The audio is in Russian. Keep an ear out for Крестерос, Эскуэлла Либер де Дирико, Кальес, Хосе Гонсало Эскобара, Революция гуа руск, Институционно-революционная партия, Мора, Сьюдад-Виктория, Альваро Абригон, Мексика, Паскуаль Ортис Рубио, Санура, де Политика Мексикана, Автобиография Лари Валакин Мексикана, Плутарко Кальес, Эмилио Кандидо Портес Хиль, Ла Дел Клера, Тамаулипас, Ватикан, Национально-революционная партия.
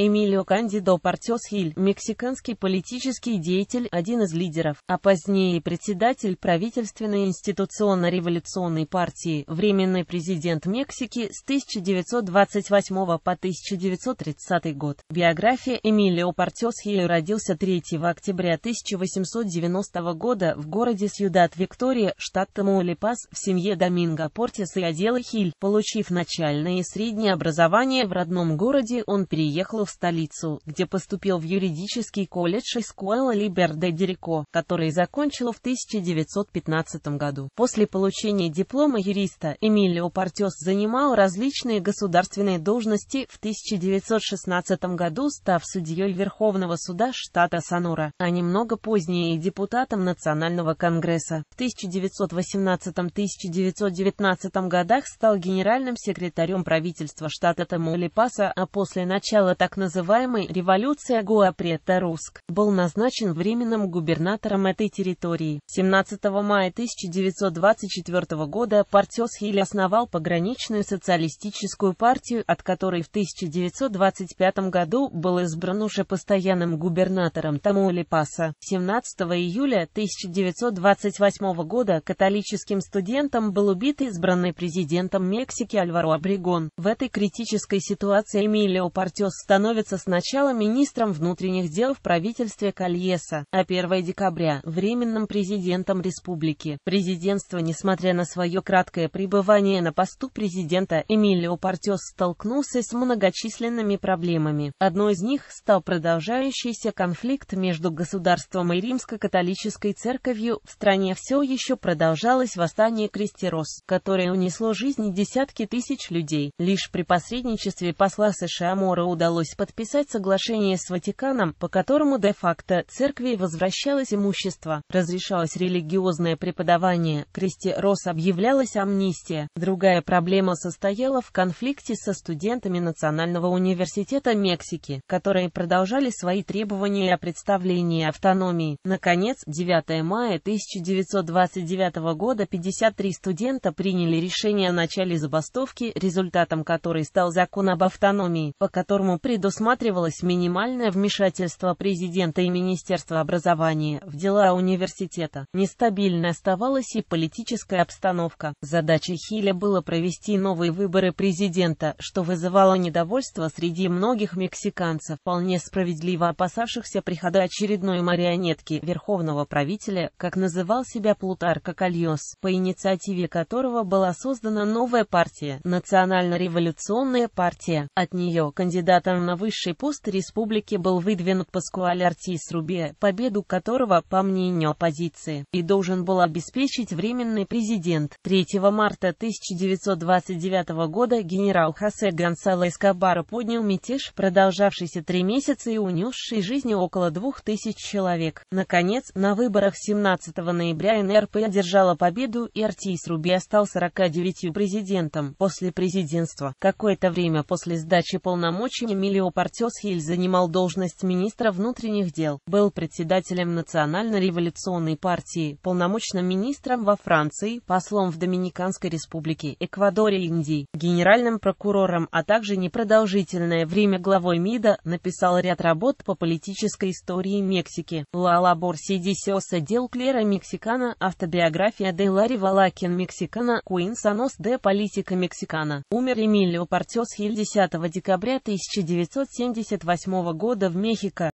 Эмилио Кандидо Портес Хиль, мексиканский политический деятель, один из лидеров, а позднее и председатель правительственной Институционно-революционной партии, временный президент Мексики с 1928 по 1930 год. Биография. Эмилио Портес Хиль родился 3 октября 1890 года в городе Сьюдад-Виктория, штат Тамаулипас, в семье Доминго Портес и Адела Хиль. Получив начальное и среднее образование в родном городе, он переехал в столицу, где поступил в юридический колледж Эскуэлла Либер де Дирико, который закончил в 1915 году. После получения диплома юриста Эмилио Портес занимал различные государственные должности, в 1916 году став судьей Верховного суда штата Санура, а немного позднее и депутатом Национального конгресса. В 1918-1919 годах стал генеральным секретарем правительства штата Тамаулипаса, а после начала так называемой «Революция гуа руск» был назначен временным губернатором этой территории. 17 мая 1924 года Портес Хиль основал пограничную социалистическую партию, от которой в 1925 году был избран уже постоянным губернатором Тамаулипаса. 17 июля 1928 года католическим студентом был убит избранный президентом Мексики Альваро Абригон. В этой критической ситуации Эмилио Портес становится сначала министром внутренних дел в правительстве Кальеса, а 1 декабря – временным президентом республики. Президентство, несмотря на свое краткое пребывание на посту президента, Эмилио Портес столкнулся с многочисленными проблемами. Одной из них стал продолжающийся конфликт между государством и римско-католической церковью. В стране все еще продолжалось восстание Крестерос, которое унесло жизни десятки тысяч людей. Лишь при посредничестве посла США Мора удалось подписать соглашение с Ватиканом, по которому де-факто церкви возвращалось имущество, разрешалось религиозное преподавание, Крестерос объявлялась амнистия. Другая проблема состояла в конфликте со студентами Национального университета Мексики, которые продолжали свои требования о представлении автономии. Наконец, 9 мая 1929 года 53 студента приняли решение о начале забастовки, результатом которой стал закон об автономии, по которому предусматривалось минимальное вмешательство президента и Министерства образования в дела университета. Нестабильной оставалась и политическая обстановка. Задачей Хиля было провести новые выборы президента, что вызывало недовольство среди многих мексиканцев, вполне справедливо опасавшихся прихода очередной марионетки верховного правителя, как называл себя Плутарко Кальес, по инициативе которого была создана новая партия – Национально-революционная партия. От нее кандидатом на высший пост республики был выдвинут Паскуаль Ортис Рубио, победу которого, по мнению оппозиции, и должен был обеспечить временный президент. 3 марта 1929 года генерал Хосе Гонсало Эскобара поднял мятеж, продолжавшийся 3 месяца и унесший жизни около 2000 человек. Наконец, на выборах 17 ноября НРП одержала победу, и Ортис Рубио стал 49-м президентом. После президентства, какое-то время после сдачи полномочий, Эмилио Портес Хиль занимал должность министра внутренних дел, был председателем Национально-революционной партии, полномочным министром во Франции, послом в Доминиканской республике, Эквадоре и Индии, генеральным прокурором, а также непродолжительное время главой МИДа, написал ряд работ по политической истории Мексики. Ла Дел Клера Мексикана, автобиография Лари Валакин Мексикана, де Политика Мексикана. Умер Эмилио Портес Хиль 10 декабря 1978 года в Мехико.